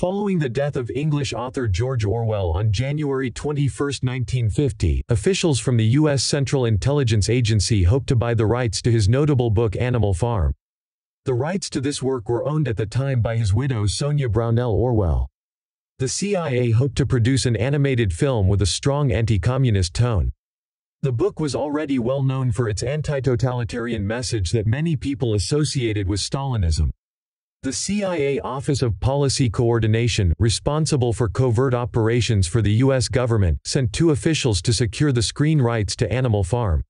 Following the death of English author George Orwell on January 21, 1950, officials from the U.S. Central Intelligence Agency hoped to buy the rights to his notable book Animal Farm. The rights to this work were owned at the time by his widow Sonia Brownell Orwell. The CIA hoped to produce an animated film with a strong anti-communist tone. The book was already well known for its anti-totalitarian message that many people associated with Stalinism. The CIA Office of Policy Coordination, responsible for covert operations for the U.S. government, sent two officials to secure the screen rights to Animal Farm.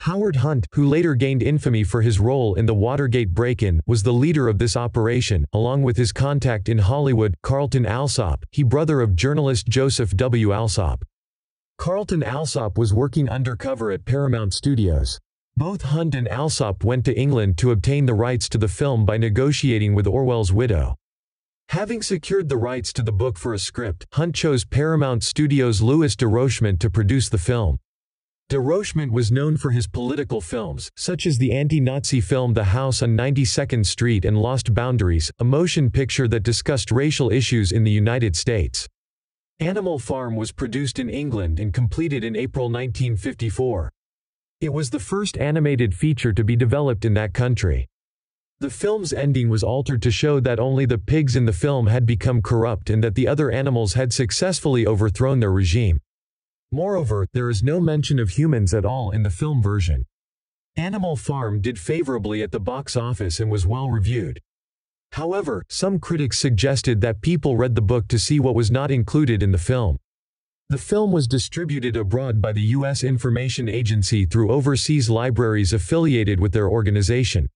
Howard Hunt, who later gained infamy for his role in the Watergate break-in, was the leader of this operation, along with his contact in Hollywood, Carlton Alsop, he brother of journalist Joseph W. Alsop. Carlton Alsop was working undercover at Paramount Studios. Both Hunt and Alsop went to England to obtain the rights to the film by negotiating with Orwell's widow. Having secured the rights to the book for a script, Hunt chose Paramount Studios' Louis de Rochemont to produce the film. De Rochemont was known for his political films, such as the anti-Nazi film The House on 92nd Street and Lost Boundaries, a motion picture that discussed racial issues in the United States. Animal Farm was produced in England and completed in April 1954. It was the first animated feature to be developed in that country. The film's ending was altered to show that only the pigs in the film had become corrupt and that the other animals had successfully overthrown their regime. Moreover, there is no mention of humans at all in the film version. Animal Farm did favorably at the box office and was well reviewed. However, some critics suggested that people read the book to see what was not included in the film. The film was distributed abroad by the U.S. Information Agency through overseas libraries affiliated with their organization.